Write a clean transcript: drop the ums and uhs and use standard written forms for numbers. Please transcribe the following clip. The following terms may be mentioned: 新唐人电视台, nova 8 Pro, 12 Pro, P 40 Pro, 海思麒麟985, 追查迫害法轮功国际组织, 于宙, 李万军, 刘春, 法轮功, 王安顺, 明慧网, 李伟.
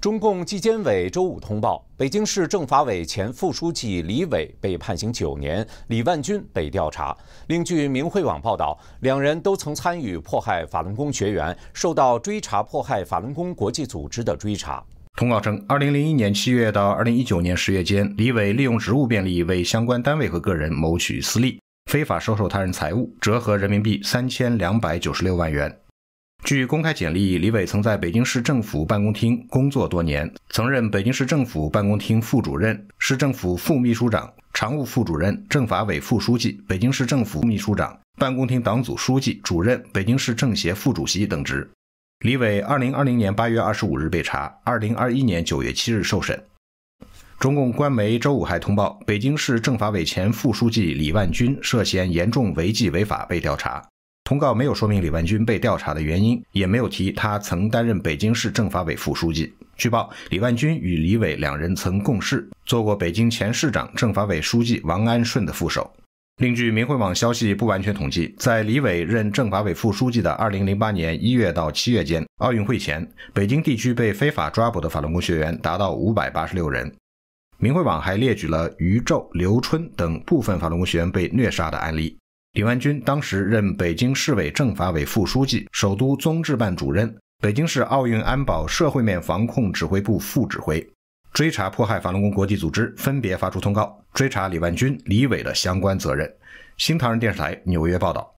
中共纪监委周五通报，北京市政法委前副书记李伟被判刑9年，李万军被调查。另据明慧网报道，两人都曾参与迫害法轮功学员，受到追查迫害法轮功国际组织的追查。 通告称，2001年7月到2019年10月间，李伟利用职务便利为相关单位和个人谋取私利，非法收受他人财物，折合人民币3296万元。据公开简历，李伟曾在北京市政府办公厅工作多年，曾任北京市政府办公厅副主任、市政府副秘书长、常务副主任、政法委副书记、北京市政府秘书长、办公厅党组书记、主任、北京市政协副主席等职。 李伟2020年8月25日被查，2021年9月7日受审。中共官媒周五还通报，北京市政法委前副书记李万军涉嫌严重违纪违法被调查。通告没有说明李万军被调查的原因，也没有提他曾担任北京市政法委副书记。据报，李万军与李伟两人曾共事，做过北京前市长、政法委书记王安顺的副手。 另据明慧网消息不完全统计，在李伟任政法委副书记的2008年1月到7月间，奥运会前，北京地区被非法抓捕的法轮功学员达到586人。明慧网还列举了于宙、刘春等部分法轮功学员被虐杀的案例。李万军当时任北京市委政法委副书记、首都综治办主任、北京市奥运安保社会面防控指挥部副指挥。 追查迫害法轮功国际组织分别发出通告，追查李万军、李伟的相关责任。新唐人电视台纽约报道。